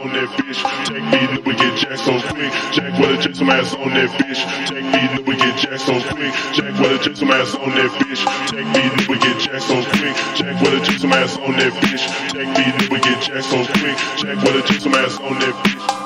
on that bitch. Take me, nigga, get jacked so quick. Jack wanna take some ass on that bitch. Take me, nigga, get jacked so quick. Jack wanna take some ass on that bitch. Take me, nigga, get jacked so quick. Jack wanna take some ass on that bitch. Take me, nigga, get jacked so quick. Jack wanna take some ass on that bitch.